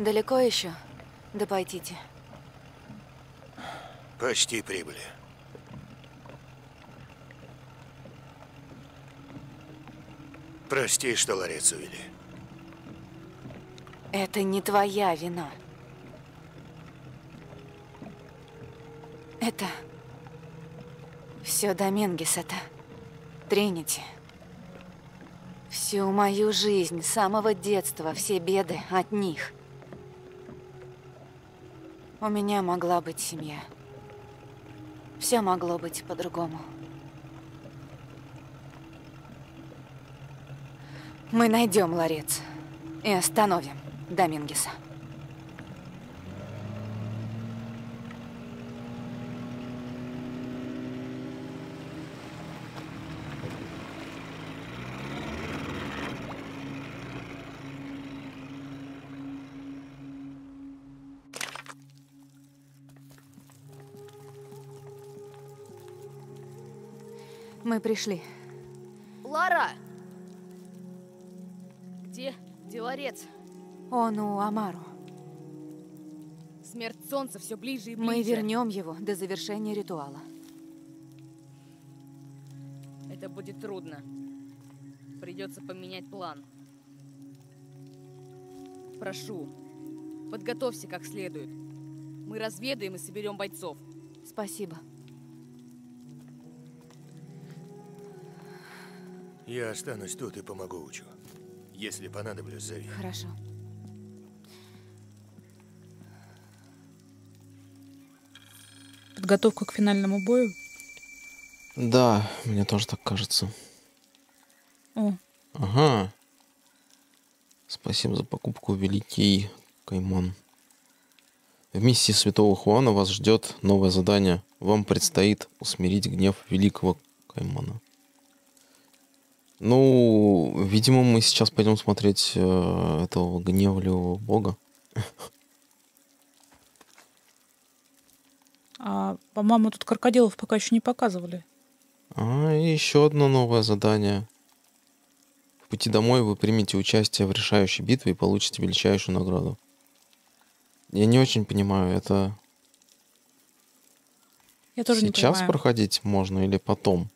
Далеко еще? До Пайтити. Почти прибыли. Прости, что ларец увели. Это не твоя вина. Это все Домингеса-то, Тринити. Всю мою жизнь, с самого детства, все беды от них. У меня могла быть семья. Все могло быть по-другому. Мы найдем ларец и остановим Домингеса. Мы пришли. Лара! Где ларец? Он у Амару. Смерть солнца все ближе и ближе. Мы вернем его до завершения ритуала. Это будет трудно. Придется поменять план. Прошу, подготовься как следует. Мы разведаем и соберем бойцов. Спасибо. Я останусь тут и помогу Учу. Если понадоблюсь, зови. Хорошо. Подготовка к финальному бою? Да, мне тоже так кажется. О. Ага. Спасибо за покупку, Великий Кайман. В миссии Святого Хуана вас ждет новое задание. Вам предстоит усмирить гнев Великого Каймана. Ну, видимо, мы сейчас пойдем смотреть этого гневливого бога. А, по-моему, тут крокодилов пока еще не показывали. А, и еще одно новое задание. В пути домой вы примете участие в решающей битве и получите величайшую награду. Я не очень понимаю, это... Я тоже не понимаю. Сейчас проходить можно или потом?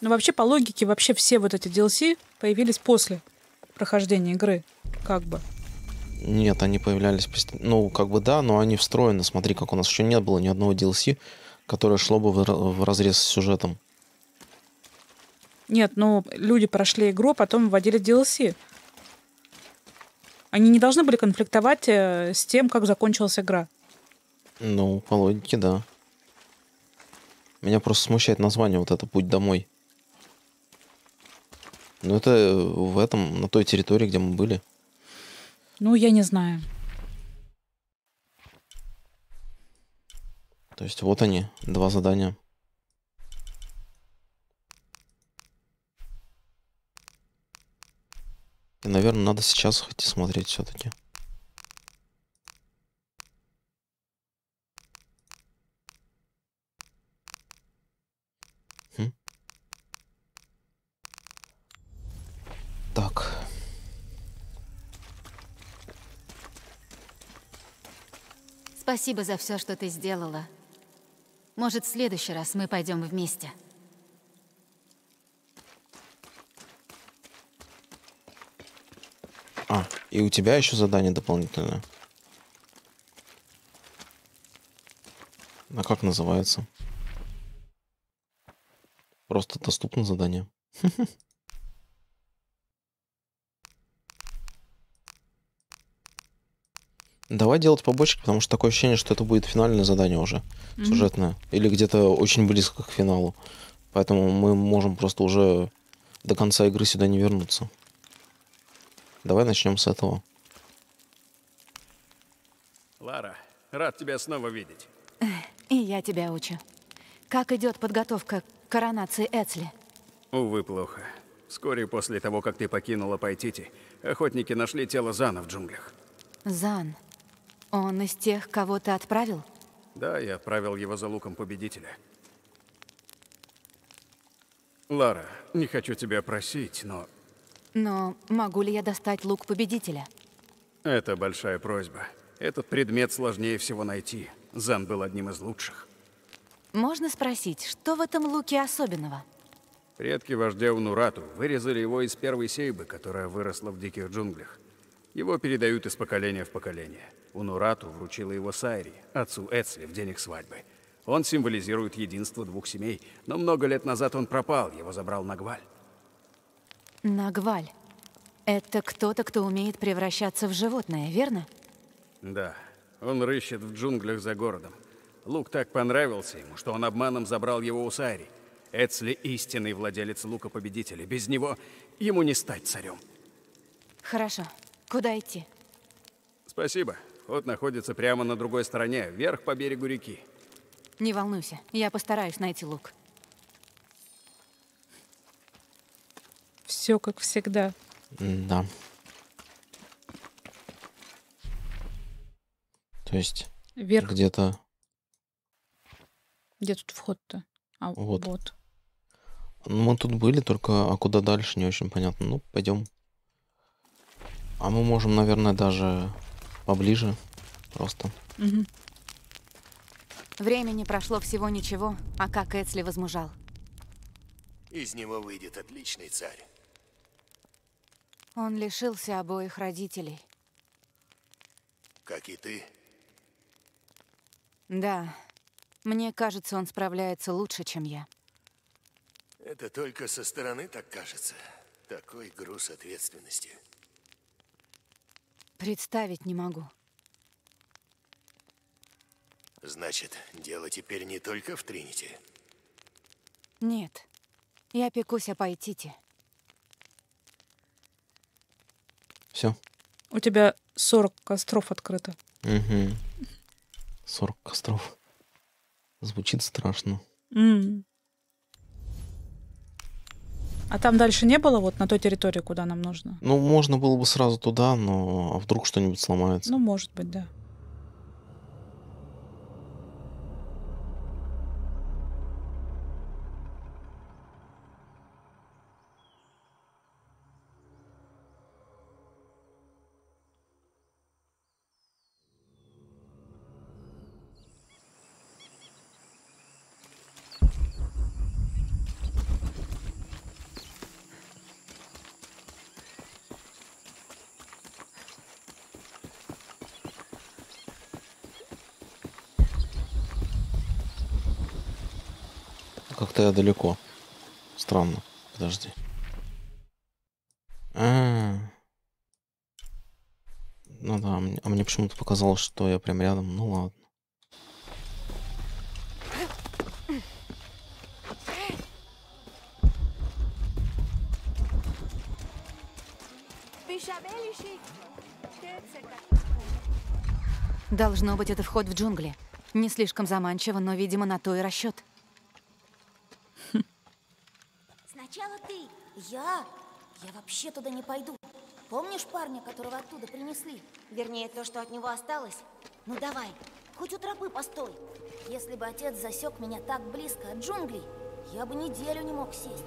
Но вообще, по логике, вообще все вот эти DLC появились после прохождения игры, как бы. Нет, они появлялись... Ну, как бы да, но они встроены. Смотри, как у нас еще не было ни одного DLC, которое шло бы в разрез с сюжетом. Нет, но люди прошли игру, потом вводили DLC. Они не должны были конфликтовать с тем, как закончилась игра. Ну, по логике, да. Меня просто смущает название вот это «Путь домой». Ну, это в этом, на той территории, где мы были. Ну, я не знаю. То есть вот они, два задания. И, наверное, надо сейчас хоть и смотреть все-таки. Так. Спасибо за все, что ты сделала. Может, в следующий раз мы пойдем вместе. А, и у тебя еще задание дополнительное. А как называется? Просто доступно задание. Давай делать побочек, потому что такое ощущение, что это будет финальное задание уже, сюжетное. Или где-то очень близко к финалу. Поэтому мы можем просто уже до конца игры сюда не вернуться. Давай начнем с этого. Лара, рад тебя снова видеть. И я тебя учу. Как идет подготовка к коронации Этсли? Увы, плохо. Вскоре после того, как ты покинула Пайтити, охотники нашли тело Зана в джунглях. Зан? Он из тех, кого ты отправил? Да, я отправил его за луком победителя. Лара, не хочу тебя просить, но... Но могу ли я достать лук победителя? Это большая просьба. Этот предмет сложнее всего найти. Зан был одним из лучших. Можно спросить, что в этом луке особенного? Предки вождя Унурату вырезали его из первой сейбы, которая выросла в диких джунглях. Его передают из поколения в поколение. Унурату вручила его Сайри, отцу Этсли, в день их свадьбы. Он символизирует единство двух семей, но много лет назад он пропал, его забрал Нагваль. Нагваль. Это кто-то, кто умеет превращаться в животное, верно? Да. Он рыщет в джунглях за городом. Лук так понравился ему, что он обманом забрал его у Сайри. Этсли – истинный владелец лука-победителя. Без него ему не стать царем. Хорошо. Куда идти? Спасибо. Вход находится прямо на другой стороне, вверх по берегу реки. Не волнуйся. Я постараюсь найти лук. Все как всегда. Да. То есть где-то... Где тут вход-то? А, вот. Мы тут были, только а куда дальше, не очень понятно. Ну, пойдем. А мы можем, наверное, даже поближе просто. Угу. Времени прошло всего ничего, а как Этсли возмужал. Из него выйдет отличный царь. Он лишился обоих родителей. Как и ты? Да. Мне кажется, он справляется лучше, чем я. Это только со стороны так кажется. Такой груз ответственности. Представить не могу. Значит, дело теперь не только в Тринити? Нет. Я пекусь о Пайтити. Все. У тебя 40 костров открыто. Угу. 40 костров. Звучит страшно. А там дальше не было, вот на той территории, куда нам нужно? Ну, можно было бы сразу туда, но а вдруг что-нибудь сломается? Ну, может быть, да. Как-то я далеко. Странно. Подожди. Ну да, а мне почему-то показалось, что я прям рядом. Ну ладно. Должно быть, это вход в джунгли. Не слишком заманчиво, но, видимо, на то и расчет. Сначала ты. Я вообще туда не пойду. Помнишь парня, которого оттуда принесли? Вернее, то, что от него осталось? Ну давай, хоть у тропы постой. Если бы отец засек меня так близко от джунглей, я бы неделю не мог сесть.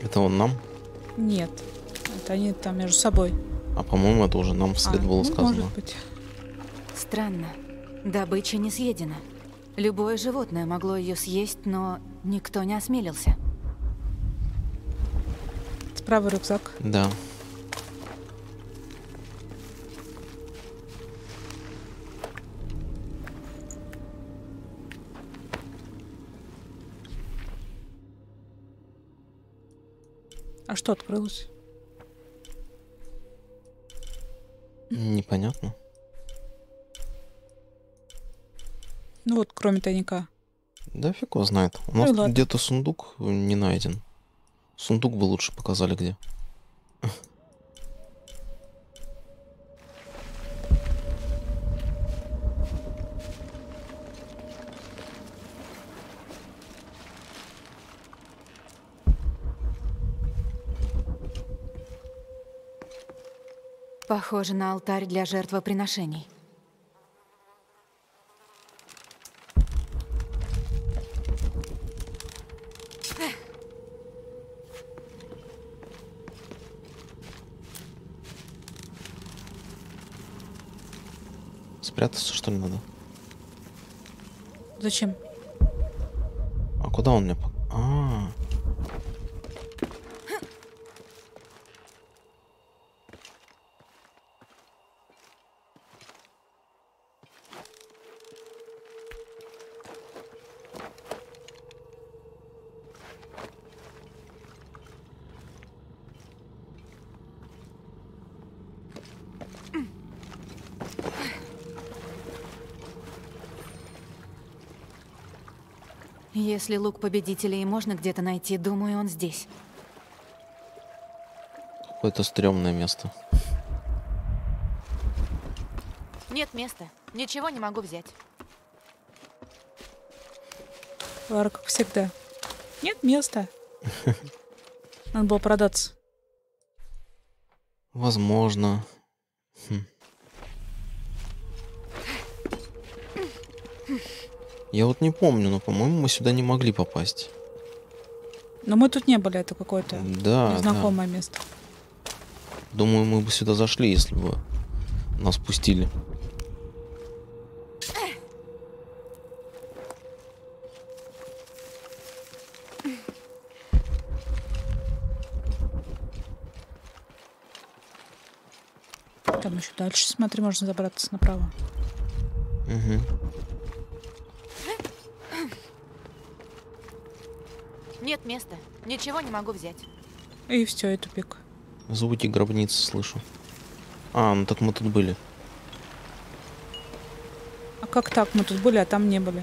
Это он нам? Нет. Это они там между собой. А по-моему, это уже нам вслед было сказано. Может быть. Странно. Добыча не съедена. Любое животное могло ее съесть, но никто не осмелился. Справа рюкзак. Да. А что открылось? Непонятно. Ну вот, кроме тайника. Да фиг его знает. У нас где-то сундук не найден. Сундук бы лучше показали где. Похоже на алтарь для жертвоприношений. спрятаться, что ли, надо? Зачем? А куда он мне... А-а-а. Если лук победителя и можно где-то найти, думаю, он здесь. Какое-то стрёмное место. Нет места. Ничего не могу взять. Лара, как всегда. Нет места. Надо было продаться. Возможно. Я вот не помню, но, по-моему, мы сюда не могли попасть. Но мы тут не были, это какое-то незнакомое место. Думаю, мы бы сюда зашли, если бы нас пустили. Там еще дальше, смотри, можно забраться направо. Угу. Нет места. Ничего не могу взять. И все, и тупик. Звуки гробницы слышу. А, ну так мы тут были. А как так? Мы тут были, а там не были.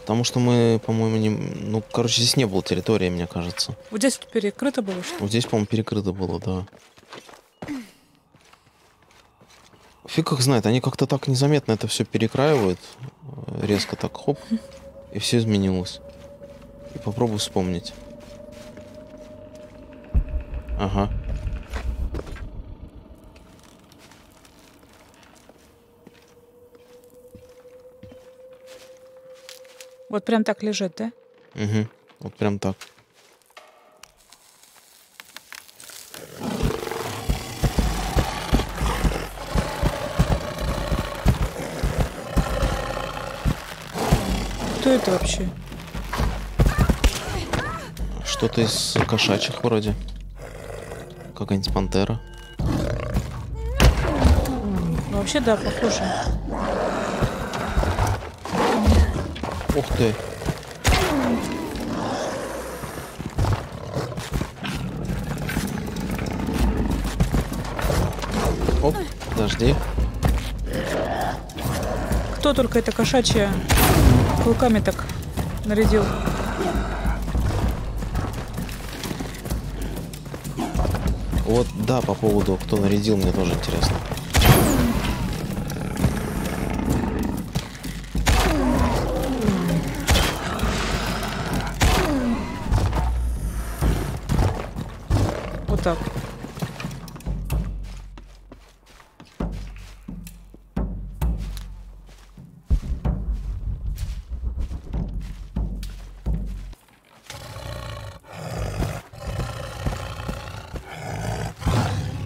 Потому что мы, по-моему, не... Ну, короче, здесь не было территории, мне кажется. Вот здесь вот перекрыто было, что ли? Вот здесь, по-моему, перекрыто было, да. Фиг их знает. Они как-то так незаметно это все перекраивают. Резко так, хоп. И все изменилось. И попробую вспомнить. Ага. Вот прям так лежит, да? Угу. Вот прям так. Кто это вообще? Кто-то из кошачьих вроде. Какая-нибудь пантера. Вообще, да, похоже. Ух ты. Оп, подожди. Кто только это кошачья клыками так нарядил? Вот, да, по поводу, кто нарядил, мне тоже интересно. Вот так.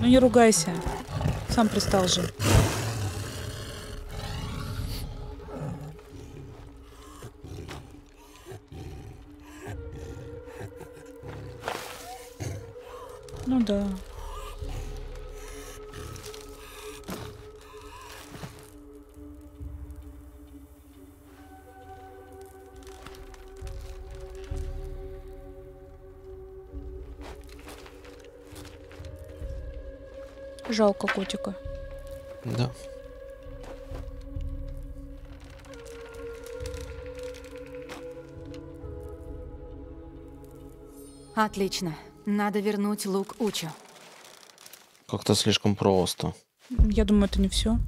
Не ругайся. Сам пристал же. Ну да. Жалко котика. Да. Отлично. Надо вернуть лук Учу. Как-то слишком просто. Я думаю, это не все.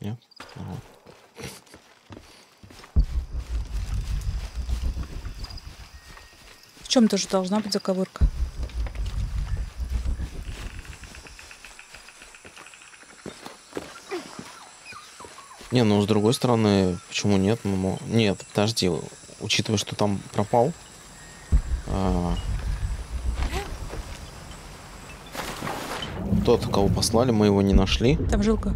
Нет? Ага. В чем-то же должна быть заковырка. Не, ну с другой стороны, почему нет? Ну, нет, подожди, учитывая, что там пропал. Тот, кого послали, мы его не нашли. Там жилка.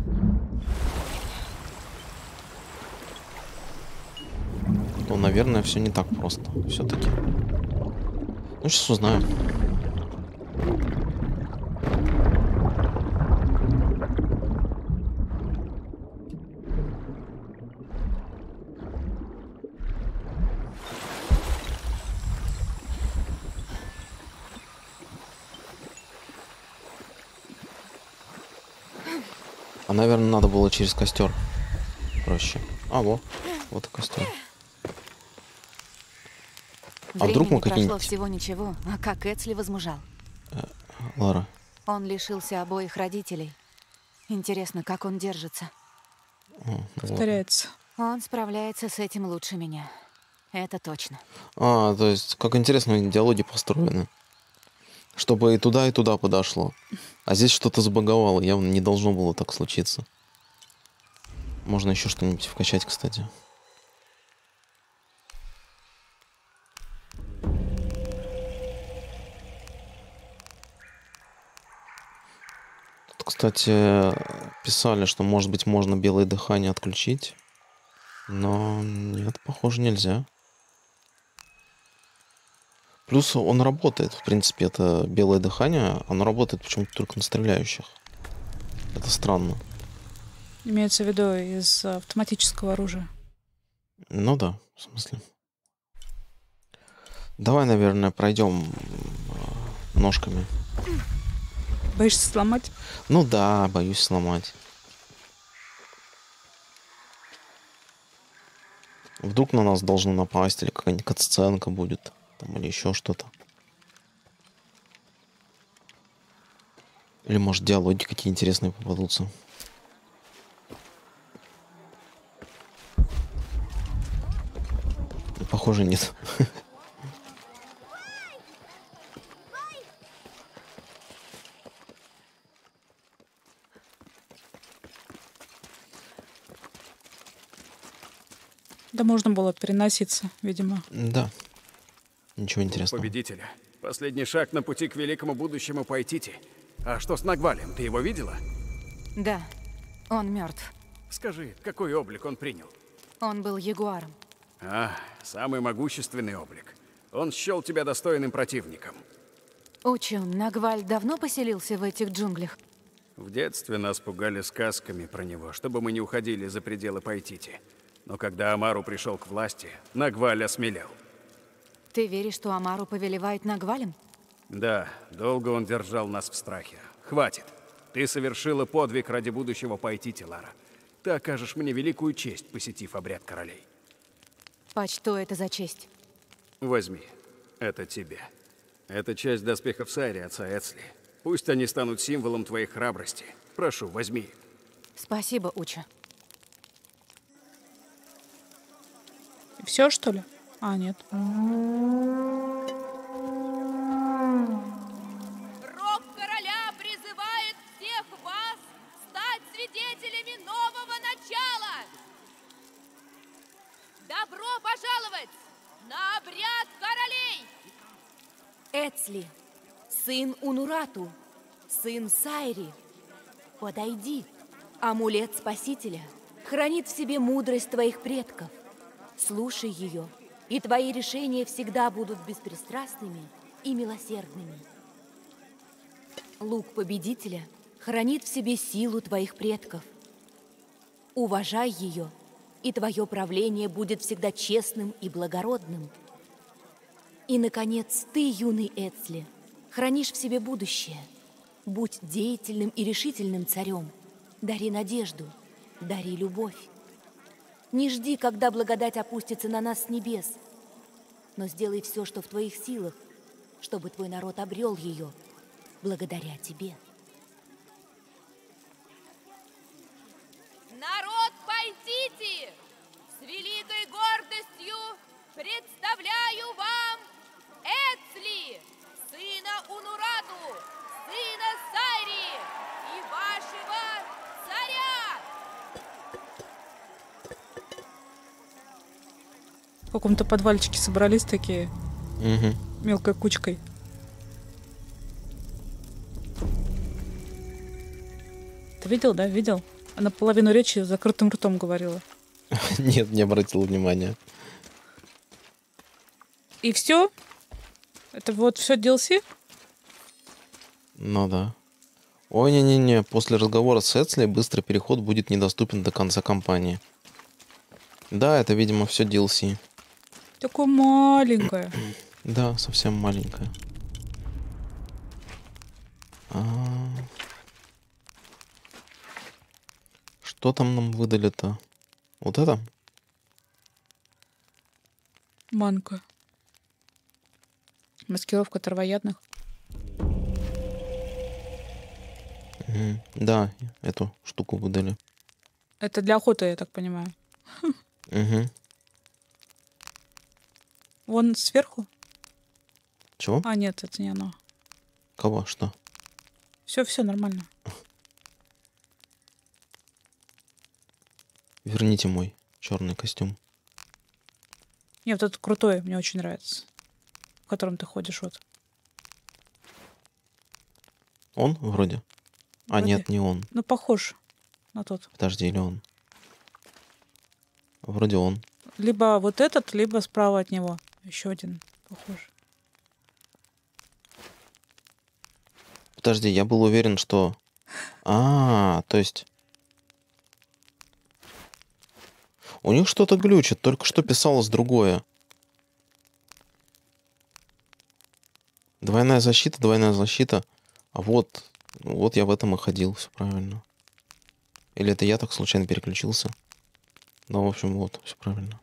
Ну, наверное, все не так просто. Все-таки. Ну, сейчас узнаем. А, наверное, надо было через костер. Проще. А, во. Вот и костер. А вдруг мы какие-нибудь... Прошло всего ничего, а как Этсли возмужал. Лара. Он лишился обоих родителей. Интересно, как он держится. Повторяется. Он справляется с этим лучше меня. Это точно. А, то есть, как интересно, диалоги построены. Чтобы и туда подошло. А здесь что-то забаговало, явно не должно было так случиться. Можно еще что-нибудь вкачать, кстати. Кстати, писали, что, может быть, можно белое дыхание отключить. Но нет, похоже, нельзя. Плюс он работает, в принципе, это белое дыхание. Оно работает почему-то только на стреляющих. Это странно. Имеется в виду из автоматического оружия. Ну да, в смысле. Давай, наверное, пройдем ножками. Боишься сломать? Ну да, боюсь сломать. Вдруг на нас должно напасть, или какая-нибудь катсценка будет, там, или еще что-то. Или, может, диалоги какие интересные попадутся. Похоже, нет. Да можно было переноситься, видимо. Да. Ничего интересного. Победителя. Последний шаг на пути к великому будущему Пайтити. А что с Нагвалем? Ты его видела? Да. Он мертв. Скажи, какой облик он принял? Он был ягуаром. А, самый могущественный облик. Он счел тебя достойным противником. Учу, Нагваль давно поселился в этих джунглях? В детстве нас пугали сказками про него, чтобы мы не уходили за пределы Пайтити. Но когда Амару пришел к власти, Нагваль осмелел. Ты веришь, что Амару повелевает Нагвалем? Да, долго он держал нас в страхе. Хватит. Ты совершила подвиг ради будущего Пайтити, Лара. Ты окажешь мне великую честь, посетив обряд королей. Почто это за честь? Возьми. Это тебе. Это часть доспехов Сайри, отца Этсли. Пусть они станут символом твоей храбрости. Прошу, возьми. Спасибо, Уча. Все, что ли? А, нет. Рок короля призывает всех вас стать свидетелями нового начала! Добро пожаловать на обряд королей! Этсли, сын Унурату, сын Сайри, подойди. Амулет Спасителя хранит в себе мудрость твоих предков. Слушай ее, и твои решения всегда будут беспристрастными и милосердными. Лук победителя хранит в себе силу твоих предков. Уважай ее, и твое правление будет всегда честным и благородным. И, наконец, ты, юный Этсли, хранишь в себе будущее. Будь деятельным и решительным царем. Дари надежду, дари любовь. Не жди, когда благодать опустится на нас с небес, но сделай все, что в твоих силах, чтобы твой народ обрел ее благодаря тебе. Народ Пайтити! С великой гордостью представляю вам Этсли, сына Унурату, сына Сайри и вашего царя! В каком-то подвальчике собрались такие, мелкой кучкой. Ты видел, да? Видел? Она половину речи закрытым ртом говорила. Нет, не обратила внимания. И все? Это вот все DLC? Ну да. Ой, не-не-не, после разговора с Этсли быстрый переход будет недоступен до конца кампании. Да, это, видимо, все DLC. Такое маленькое. Да, совсем маленькое. Что там нам выдали-то? Вот это? Манка. Маскировка травоядных. Да, эту штуку выдали. Это для охоты, я так понимаю. Угу. Вон сверху? Чего? А, нет, это не оно. Кого? Что? Все нормально. Верните мой черный костюм. Не, вот этот крутой, мне очень нравится. В котором ты ходишь, вот. Он вроде? А, нет, не он. Ну, похож на тот. Подожди, или он? Вроде он. Либо вот этот, либо справа от него. Еще один похож. Подожди, я был уверен, что... то есть... У них что-то глючит, только что писалось другое. Двойная защита. А вот я в этом и ходил, все правильно. Или это я так случайно переключился? Ну, в общем, вот, все правильно.